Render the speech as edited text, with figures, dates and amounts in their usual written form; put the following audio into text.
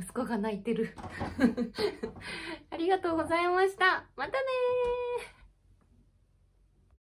息子が泣いてるありがとうございました。またねー。